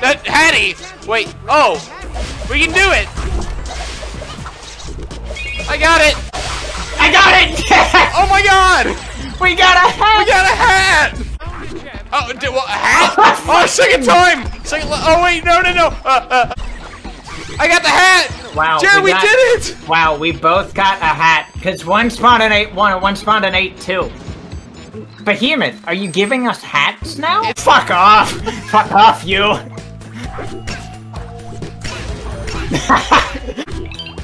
That Hatty! Wait, oh! We can do it! I got it! I got it! Yes! Oh my god! We got a hat! We got a hat! Oh, did, what, a hat? Oh, second time! Second, oh wait, no, no, no! I got the hat! Wow, Jared, we did it! Wow, we both got a hat. Because one spawned an 8-1 and one spawned an 8-2. Behemoth, are you giving us hats now? It's fuck off! Fuck off, you!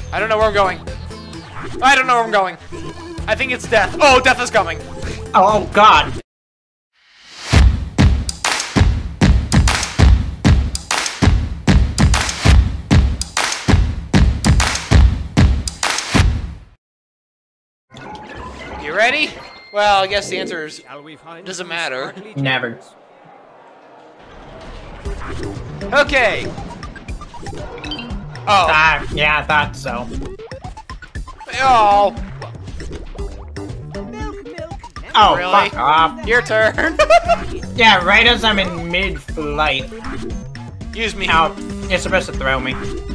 I don't know where I'm going. I don't know where I'm going. I think it's death. Oh, death is coming. Oh, god. You ready? Well, I guess the answer is doesn't matter. Never. Okay. Oh. Yeah, I thought so. Oh. Oh, really? Fuck off. Your turn. Yeah, right as I'm in mid-flight. Use me. Ow. You're supposed to throw me.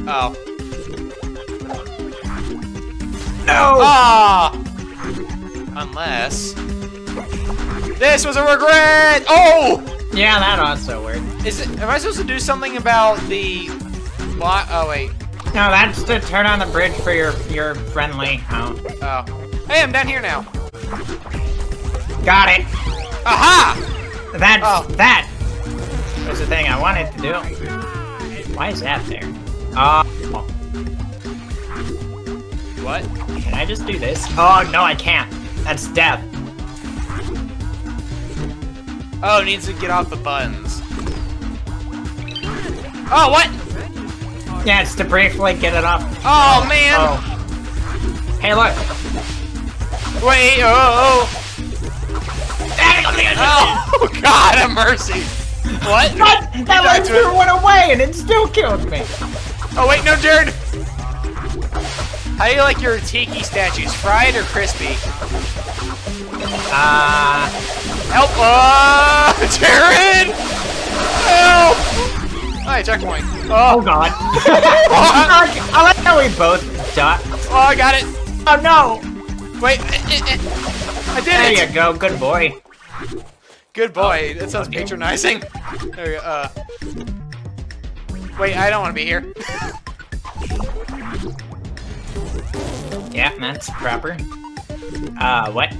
Oh. No! Oh. Unless... This was a regret! Oh! Yeah, that also worked. Is it, am I supposed to do something about the... Oh, wait. No, that's to turn on the bridge for your friendly. Oh. Oh. Hey, I'm down here now. Got it. Aha! That's that. That's the thing I wanted to do. Why is that there? What? Can I just do this? Oh, no, I can't. That's death. Oh, it needs to get off the buttons. Oh, what? Yeah, it's to briefly get it off. Oh, man! Oh. Hey, look! Wait, oh! Oh, god, have mercy! What? What? That laser went away and it still killed me! Oh, wait, no, Jared! How do you like your tiki statues? Fried or crispy? Help! Jared! Help! Alright, checkpoint. Oh, god. I like how we both ducked. Oh, I got it. Oh, no. Wait. I did it. There you go. Good boy. Good boy. Oh, that sounds patronizing. There we go. Wait, I don't want to be here. Yeah, that's proper. What?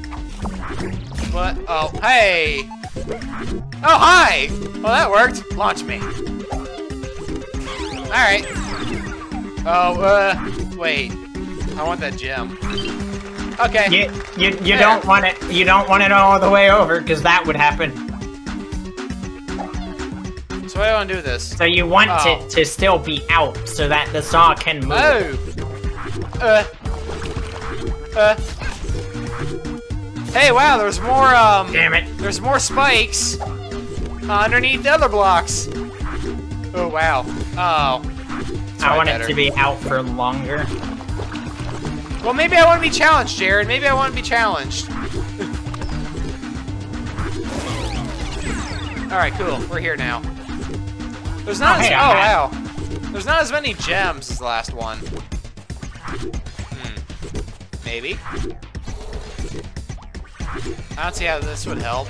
What? Oh, hey. Oh, hi. Well, that worked. Launch me. Alright. Oh, wait. I want that gem. Okay. You don't want it. You don't want it all the way over, because that would happen. So I don't do this. So you want it to still be out, so that the saw can move. Oh. Hey, wow, there's more, Damn it. There's more spikes underneath the other blocks. Oh, wow. Oh. I want it to be out for longer. Well, maybe I want to be challenged, Jared. Maybe I want to be challenged. Alright, cool. We're here now. There's not as- wow. There's not as many gems as the last one. Hmm. Maybe. I don't see how this would help.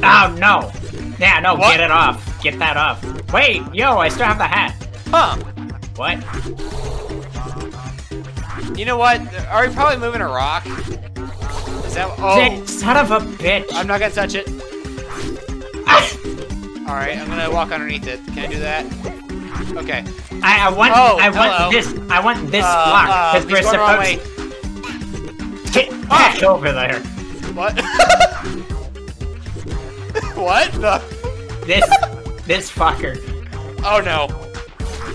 Oh, no. Yeah, no, what? Get it off. Get that off. Wait, yo, I still have the hat. Huh. What? You know what? Are we probably moving a rock? Is that- Oh. Son of a bitch. I'm not gonna touch it. Ah. Alright, I'm gonna walk underneath it. Can I do that? Okay. I want this block. Cause we're supposed to- Get back over there. What? What the? This fucker. Oh no.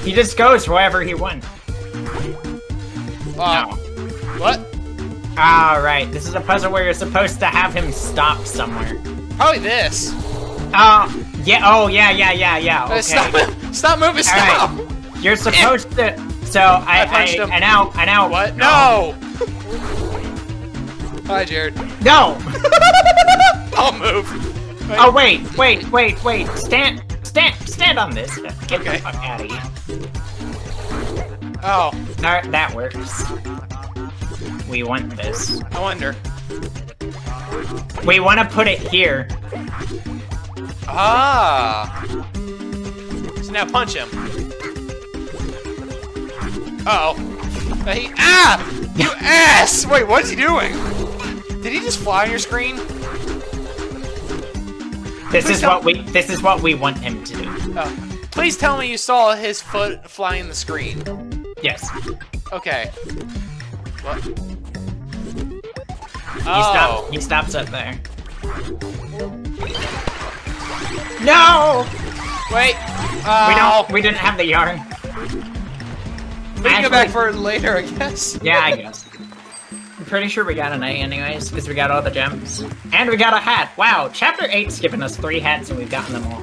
He just goes wherever he went. No. What? Alright, this is a puzzle where you're supposed to have him stop somewhere. Probably this. Yeah. Okay. Stop moving, stop! Right. You're supposed to... So, I now... What? No! Hi, Jared. No! I'll move. Oh, wait. Stand on this. Get the fuck out of here. Oh. Alright, that works. We want this. I wonder. We want to put it here. Ah. So now punch him. Uh-oh. He, You ass! Wait, what's he doing? Did he just fly on your screen? This is what we want him to do. Oh. Please tell me you saw his foot flying the screen. Yes. Okay. What? Oh. He stops up there. No! Wait. We didn't have the yarn. We can go back for it later, I guess. Yeah, I guess. I'm pretty sure we got an A anyways, because we got all the gems. And we got a hat. Wow, Chapter 8's given us 3 hats and we've gotten them all.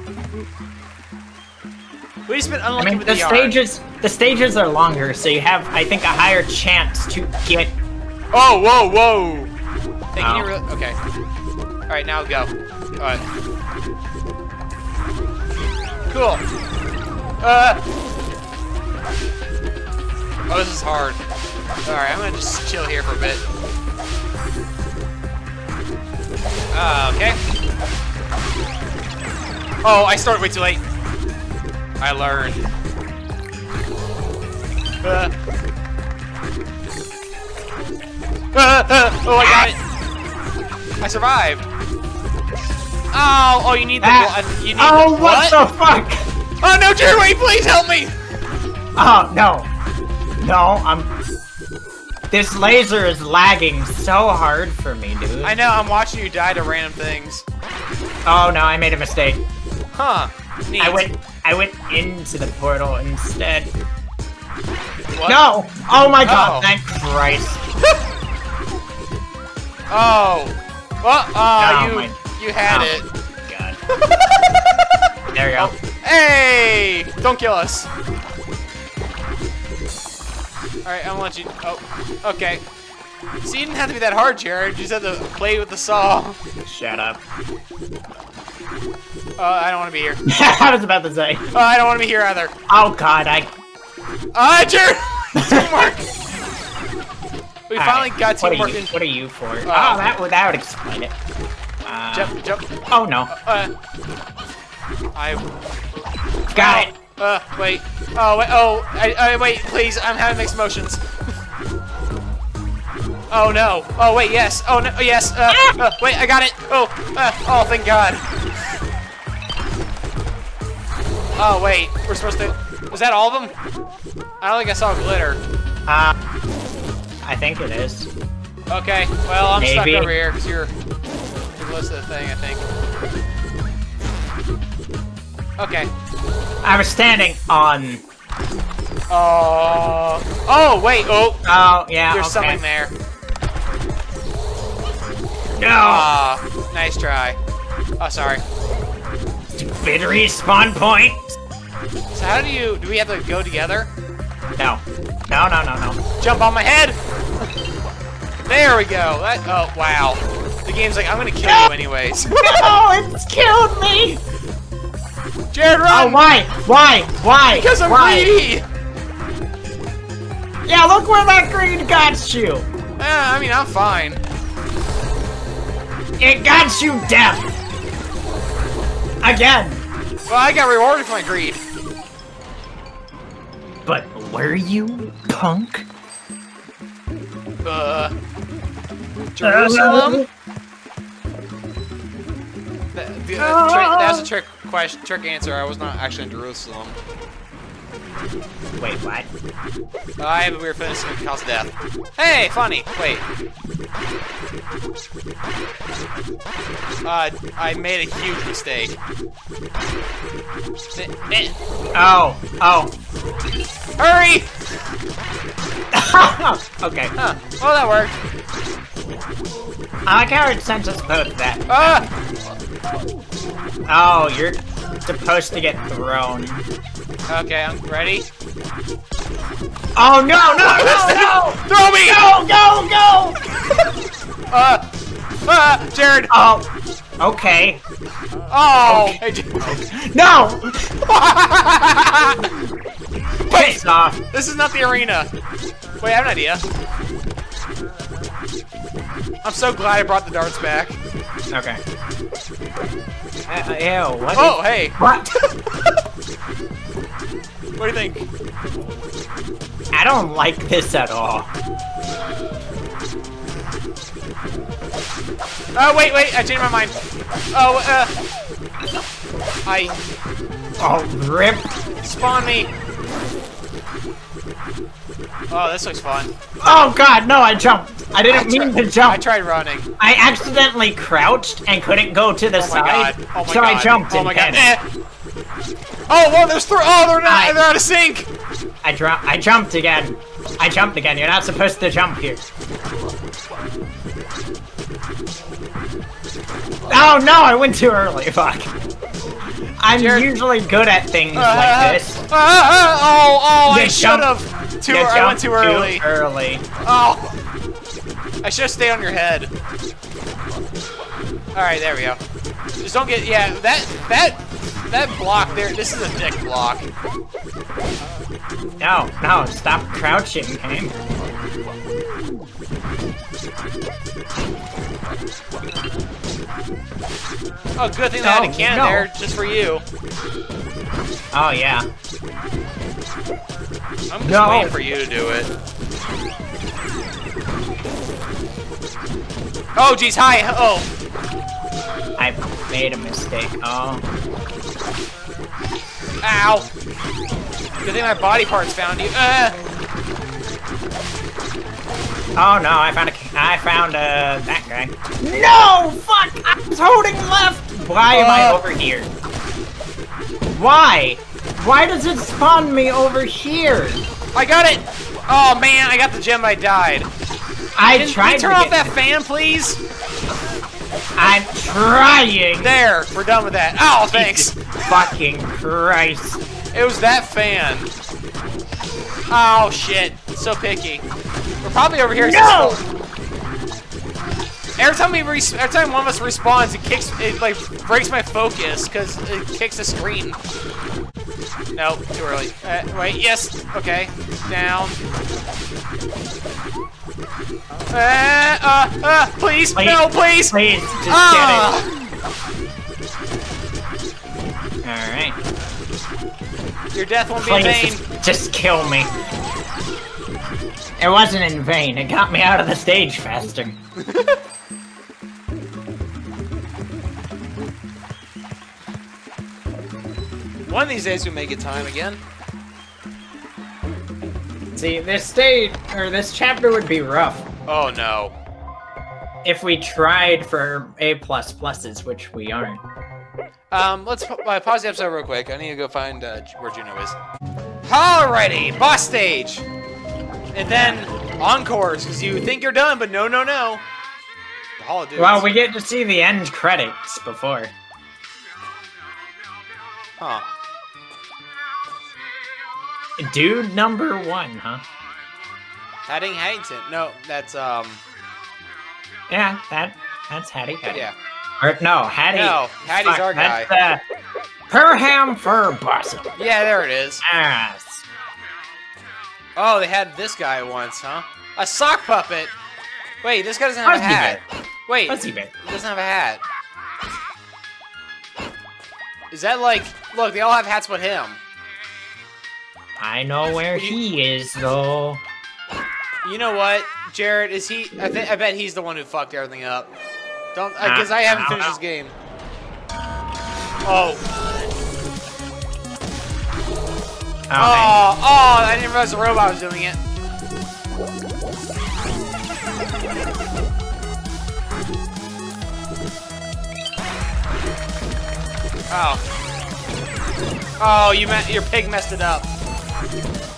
We've just been unlucky with the stages are longer, so you have, I think, a higher chance to get... Oh, whoa, whoa! Hey, can you really... Okay. Alright, now go. Alright. Cool. Oh, this is hard. Alright, I'm gonna just chill here for a bit. Okay. Oh, I started way too late. I learned. Oh, I got it. I survived. Oh, oh, you need the you need the what the fuck? Oh no, Jared, wait, please help me! Oh no. No, this laser is lagging so hard for me, dude. I know, I'm watching you die to random things. Oh no, I made a mistake. Huh. Neat. I went into the portal instead. What? No! Oh my god, thank Christ. You had it. God. There you go. Oh. Hey! Don't kill us. Alright, I want you. Oh, okay. So you didn't have to be that hard, Jared. You just had to play with the saw. Shut up. I don't want to be here. I was about to say. Oh, I don't want to be here either. Oh God, Jared. Teamwork. We finally got teamwork. What are you for? Oh, that would explain it. Jump. Oh no. I got it. Wait. Oh, wait. Oh, wait, please. I'm having mixed emotions. Oh, no. Oh, wait, yes. Oh, no. Yes. Wait, I got it. Oh, oh, thank God. Oh, wait. We're supposed to... Was that all of them? I don't think I saw glitter. I think it is. Okay. Well, I'm stuck over here because you're close to the thing, I think. Okay. I was standing on. Oh, wait. Oh. Oh, yeah. There's something there. No. Nice try. Oh, sorry. Stupid respawn point. So how do we have to go together? No. No. Jump on my head. There we go. Oh, wow. The game's like, I'm going to kill you anyways. No, it's killed me. Jared, run! Oh, why? Because I'm greedy! Yeah, look where that green got you! I mean, I'm fine. It got you death! Again! Well, I got rewarded for my greed. But were you, punk? Jerusalem? That was a trick question. Trick answer. I was not actually in Jerusalem. Wait, what? I have a weird finish and it caused death. Hey, funny. Wait. I made a huge mistake. Oh. Hurry! Okay. Huh. Well, that worked. I like how it sent us both that. Oh, you're supposed to get thrown. Okay, I'm ready. Oh no! Throw me! Go! Ah, Jared! Oh. Okay. Oh! Okay. No! Wait! Piss off. This is not the arena. Wait, I have an idea. I'm so glad I brought the darts back. Okay. Ew, what? Oh, hey! What? What do you think? I don't like this at all. Oh, wait, wait, I changed my mind. Oh, I... Oh, rip. Spawn me. Oh, this looks fun. Oh, God, no, I jumped. I didn't mean to jump. I tried running. I accidentally crouched and couldn't go to the side. God. Oh, my God. I jumped and panicked. Oh, whoa, there's three. Oh, they're out of sync. I jumped again. I jumped again. You're not supposed to jump here. Oh, no, I went too early. Fuck. I'm usually good at things like this. Oh, I should have. I went too early. Oh. I should have stayed on your head. All right, there we go. Just don't get, yeah, that block there, this is a dick block. No, no, stop crouching, game. Oh, good thing I had a can there, just for you. Oh, yeah. I'm just waiting for you to do it. Oh, geez, hi, oh. I made a mistake, Ow! Good thing my body parts found you. Oh no! I found that guy. No! Fuck! I was holding left. Why am I over here? Why? Why does it spawn me over here? I got it! Oh man! I got the gem. I died. Can you turn off that fan, please? I'm trying! There! We're done with that. Oh, thanks! Jesus fucking Christ. It was that fan. Oh, shit. So picky. We're probably over here. No! Every time one of us respawns, it kicks... It, like, breaks my focus, because it kicks the screen. No, too early. Wait, yes! Okay. Down. Please, no, please! Please, just get it. Alright. Your death won't be in vain. Just kill me. It wasn't in vain, it got me out of the stage faster. One of these days we may get time again. See, this stage, or this chapter would be rough. Oh no. If we tried for A++s, which we aren't. Let's pause the episode real quick. I need to go find where Juno is. Alrighty, boss stage! And then, encores, because you think you're done, but no, no, no. The Hall of Dudes. Well, we get to see the end credits before. Huh. Dude number one, huh? Hatty Hattington. No, that's, Yeah, that's Hatty Hattington. Yeah. Or, no, Hattie... No, Hattie's our guy. That's, Perham Furbusum. Yeah, there it is. Yes. Oh, they had this guy once, huh? A sock puppet! Wait, this guy doesn't have a hat. Wait, he doesn't have a hat. Is that like... Look, they all have hats but him. I know where he is, though. You know what, Jared? Is he? I bet he's the one who fucked everything up. Don't, because I haven't finished this game. Oh. Oh! I didn't realize the robot was doing it. Oh. Oh, your pig messed it up.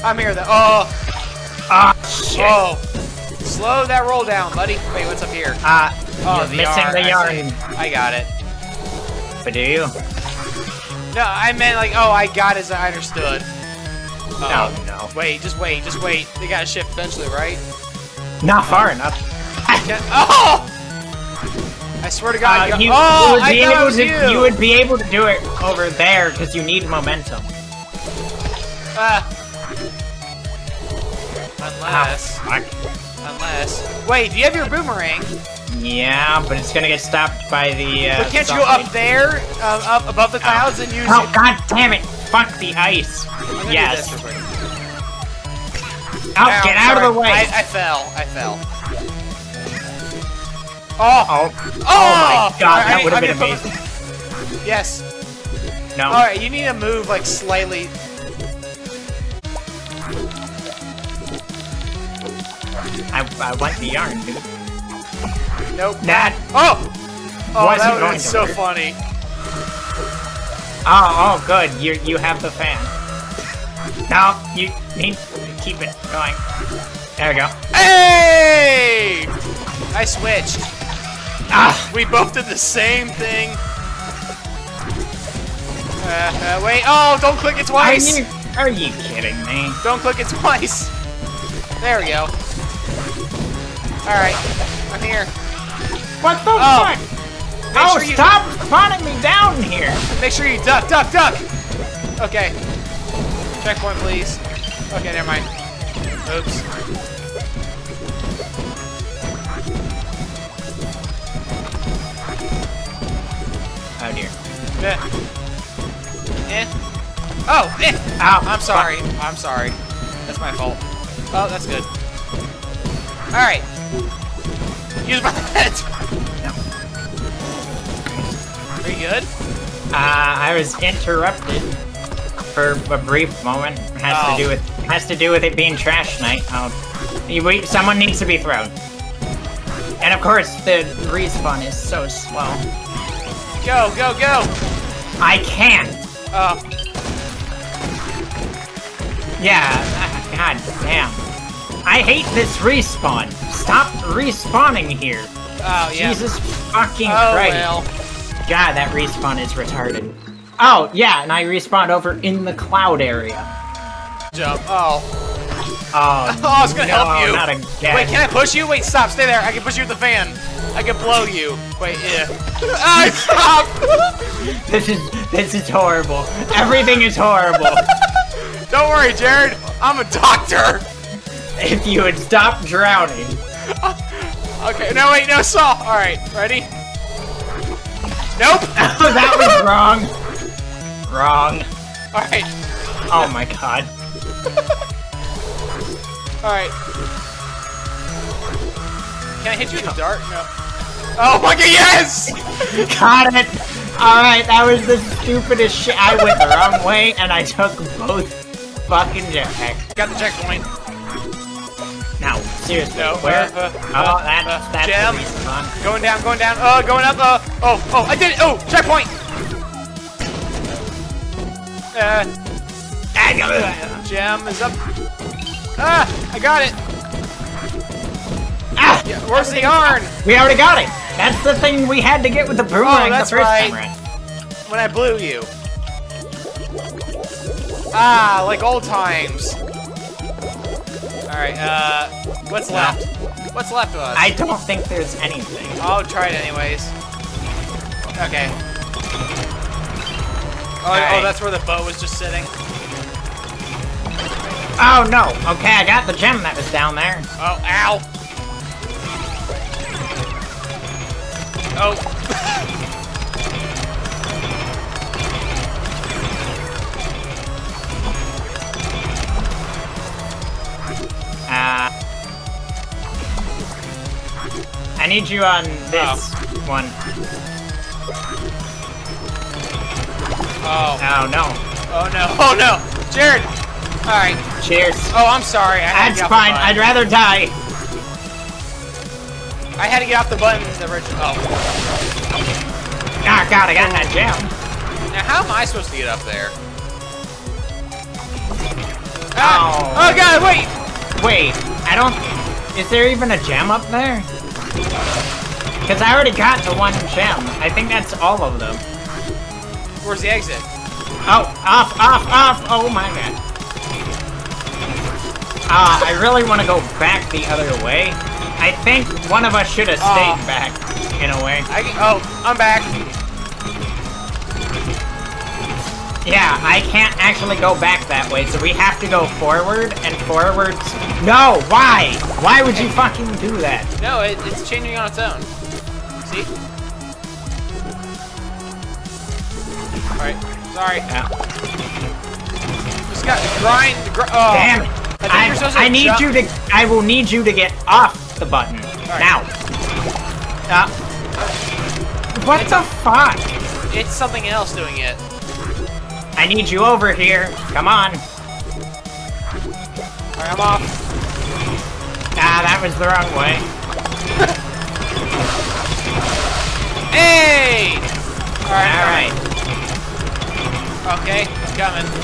I'm here though. Oh. Ah, shit. Oh, slow that roll down, buddy. Wait, what's up here? Oh, the missing yarn. The yarn. I got it. But do you? No, I meant like, oh, I got as I understood. No, no. Wait, just wait, just wait. They gotta shift eventually, right? Not far enough. Oh! swear to God. You, oh, I thought it was you. You would be able to do it over there because you need momentum. Unless. Oh, unless. Wait, do you have your boomerang? Yeah, but it's gonna get stopped by the. But can't you go up there, up above the clouds, and use? Oh, God damn it! Fuck the ice. Yes. Oh, get out of the way! I fell. I fell. Oh! Oh, my God! That would have been amazing. Yes. No. All right, you need to move like slightly. I want the yarn, dude. Nope. That. Oh! Oh, that would be so funny. Oh, oh, good. You have the fan. No, you need to keep it going. There we go. Hey! I switched. Ah! We both did the same thing. Wait. Oh, don't click it twice. Are you kidding me? Don't click it twice. There we go. Alright, I'm here. What the fuck? Oh, stop spawning me down here! Make sure you duck, duck, duck! Okay. Checkpoint, please. Okay, never mind. Oops. Oh dear. Eh. Oh, eh! Ow, I'm sorry. Fuck. I'm sorry. That's my fault. Oh, that's good. Alright. Use my head! Are you good? I was interrupted for a brief moment. It has to do with it being trash night. Someone needs to be thrown. And of course the respawn is so slow. Go, go, go! I can't! Oh. Yeah, god damn. I hate this respawn. Stop respawning here. Oh, yeah. Jesus fucking Christ. Well. God, that respawn is retarded. Oh, yeah, and I respawned over in the cloud area. Jump. Oh. Oh, oh, I was gonna help you. Not again. Wait, can I push you? Wait, stop, stay there. I can push you with the fan. I can blow you. Wait, yeah. I stop! This is horrible. Everything is horrible. Don't worry, Jared. I'm a doctor. If you would stop drowning. Okay, no, wait, no, Saw. Alright, ready? Nope! Oh, that was wrong. Wrong. Alright. Oh my god. Alright. Can I hit you in the dark? No. Oh my god, yes! Got it! Alright, that was the stupidest shit. I went the wrong way and I took both fucking jetpacks. Got the checkpoint. No, seriously, no, where? That's the respawn. Going down, going up, oh, oh, I did it, oh, checkpoint! Gem is up. Ah, I got it! Ah! Yeah, where's the yarn? We already got it! That's the thing we had to get with the boomerang the first time around. When I blew you. Ah, like old times. Alright, what's left? What's left of us? I don't think there's anything. I'll try it anyways. Okay. Oh, right. Oh, that's where the boat was just sitting. Oh, no. Okay, I got the gem that was down there. Oh, ow. I need you on this one. Oh. Oh, no. Oh, no. Oh, no. Jared. All right. Cheers. Oh, I'm sorry. That's fine. I'd rather die. I had to get off the buttons. Oh. Ah, God, I got in that jam. Now, how am I supposed to get up there? Ah. Oh, God, wait. Wait, I don't... Is there even a gem up there? Because I already got the one gem. I think that's all of them. Where's the exit? Oh, off, off, off! Oh my god. I really want to go back the other way. I think one of us should have stayed back, in a way. I'm back. Yeah, I can't actually go back that way, so we have to go forward and forwards. No, why? Why would you fucking do that? No, it's changing on its own. See? Alright, sorry. Yeah. Just got to grind the damn it. I will need you to get off the button. Right. Now. What the fuck? It's something else doing it. I need you over here. Come on. Alright, I'm off. Ah, that was the wrong way. Hey! Alright. Okay, I'm coming.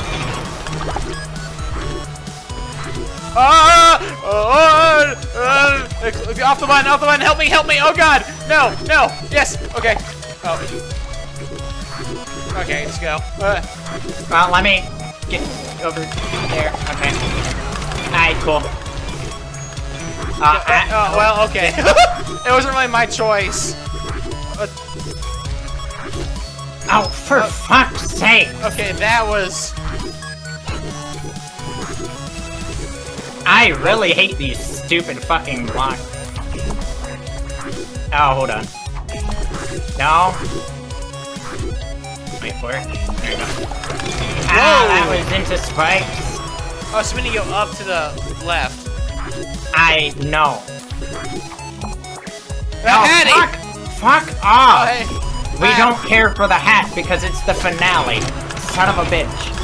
Off the button, off the button. Help me, help me. Oh god. No, no. Yes. Okay. Oh. Okay, let's go. Well, let me get over there. Okay. Alright, cool. Well, okay. It wasn't really my choice. Oh, for fuck's sake! Okay, that was... I really hate these stupid fucking blocks. Oh, hold on. No. Wait for it. There you go. Ah, that was into spikes. Oh, so we need to go up to the left. I know. Fuck off! Oh, hey. We don't care for the hat because it's the finale. Son of a bitch.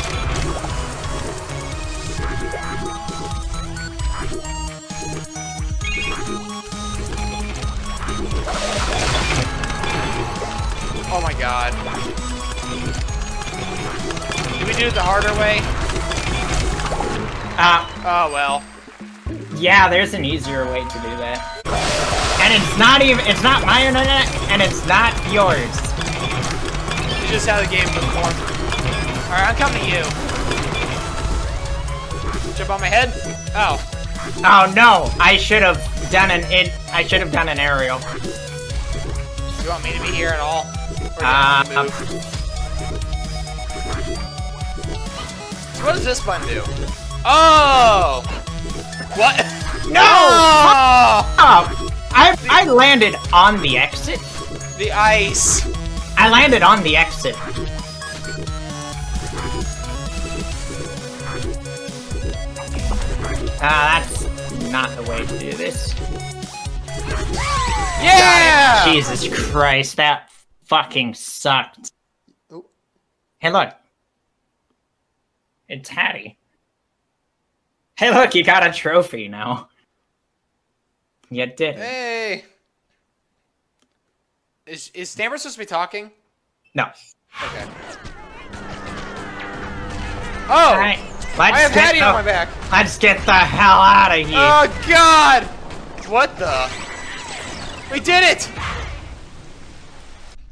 Oh my god. Did we do it the harder way? Oh well. Yeah, there's an easier way to do that. And it's not my internet, and it's not yours. You just have the game perform. Alright, I'm coming to you. Jump on my head? Oh. Oh no, I should have done an aerial. Do you want me to be here at all? What does this button do? Oh! What? No! Oh! I landed on the exit. The ice. I landed on the exit. That's not the way to do this. Yeah! Jesus Christ, that fucking sucked. Ooh. Hey, look. It's Hatty. Hey, look, you got a trophy now. You did. Hey! Is Stamper supposed to be talking? No. Okay. Oh! All right, I have Hatty on my back. Let's get the hell out of here. Oh, God! What the? We did it!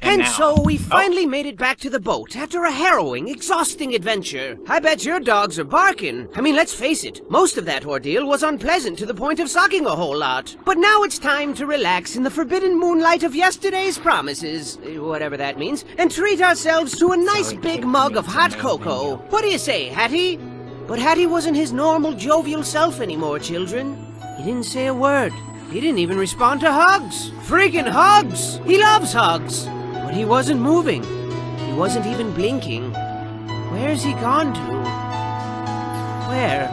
And so we finally made it back to the boat after a harrowing, exhausting adventure. I bet your dogs are barking. I mean, let's face it, most of that ordeal was unpleasant to the point of sucking a whole lot. But now it's time to relax in the forbidden moonlight of yesterday's promises, whatever that means, and treat ourselves to a nice big mug of hot cocoa. What do you say, Hatty? But Hatty wasn't his normal jovial self anymore, children. He didn't say a word. He didn't even respond to hugs. Freaking hugs! He loves hugs. But he wasn't moving. He wasn't even blinking. Where's he gone to? Where?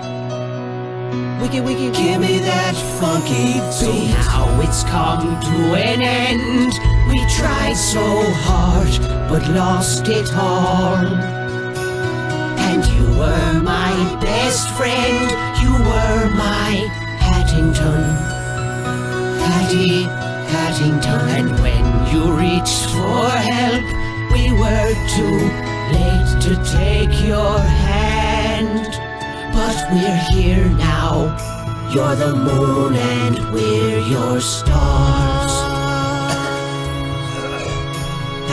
Wiki wiki, give me that funky beat. So now it's come to an end. We tried so hard, but lost it all. And you were my best friend. You were my Hattington. Hatty Hattington. And when you reached for help, we were too late to take your hand. But we're here now. You're the moon and we're your stars.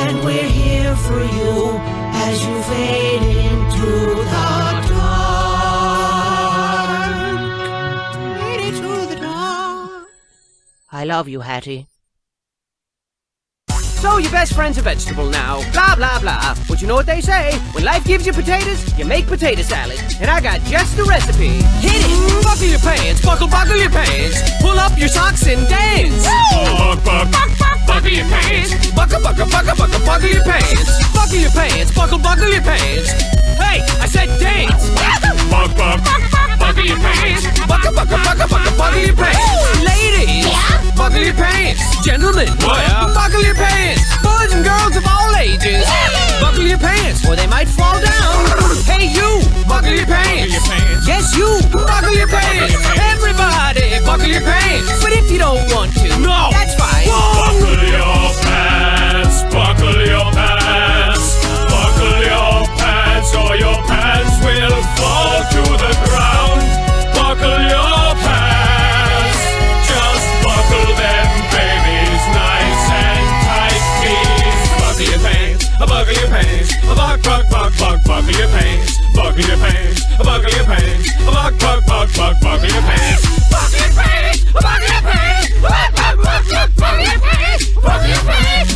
And we're here for you as you fade into the love you, Hattie. So your best friend's a vegetable now. Blah, blah, blah. But you know what they say? When life gives you potatoes, you make potato salad. And I got just the recipe. Hit it! Buckle your pants, buckle your pants. Pull up your socks and dance. Buckle your pants. Buckle your pants. Buckle your pants, buckle your pants. Hey, I said dance. Buckle your pants. Buckle your pants. Ladies, yeah? Buckle your pants. Gentlemen, what? Buckle your pants. Boys and girls of all ages, yeah. Buckle your pants, or they might fall down. Hey, you, buckle your pants. Yes, you, buckle your pants. Everybody, buckle your pants. But if you don't want to, no, that's fine. Buckle your pants. Buckle your pants. Buckle your pants, or your pants will fall to the ground. Buckle your pants. Just buckle them, babies, nice and tight, please. Buckle your pants. Buckle your pants. Buckle your pants. Buckle your pants. Buckle your pants. Buckle your pants. Buckle your pants. Buckle your pants. Buckle your pants. Buckle your pants. Buckle your pants.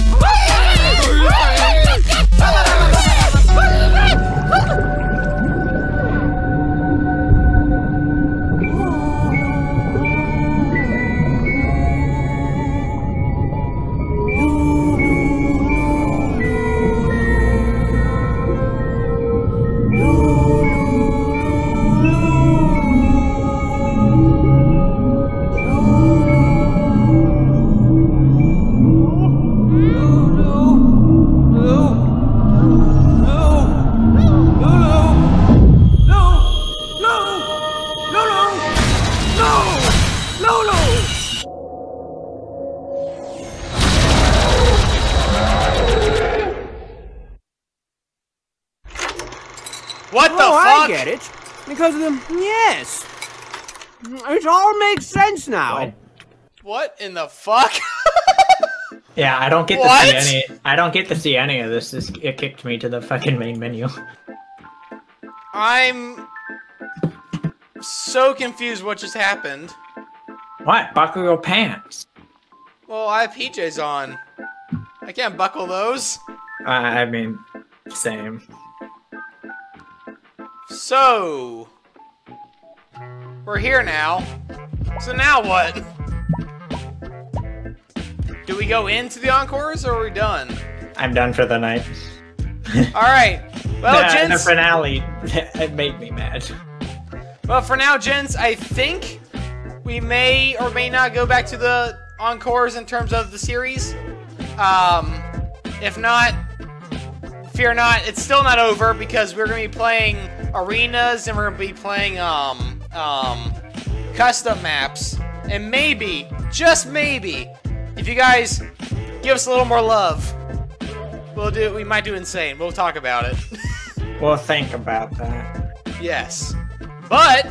It because of them, yes, it all makes sense now. What in the fuck? Yeah, I don't get to see any. I don't get to see any of this. It kicked me to the fucking main menu. I'm so confused. What just happened? What? Buckle your pants. Well, I have PJs on. I can't buckle those. I mean, same. So, we're here now. So now what? Do we go into the encores or are we done? I'm done for the night. Alright. Well, gents. The finale, it made me mad. Well, for now, gents, I think we may or may not go back to the encores in terms of the series. If not, fear not, it's still not over because we're going to be playing arenas and we're going to be playing custom maps. And maybe, just maybe, if you guys give us a little more love, we'll do, we might do insane. We'll talk about it. We'll think about that. Yes. But,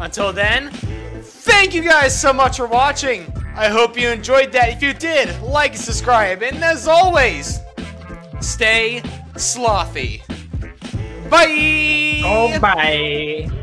until then, thank you guys so much for watching. I hope you enjoyed that. If you did, like and subscribe. And as always, stay slothy. Bye! Oh, bye!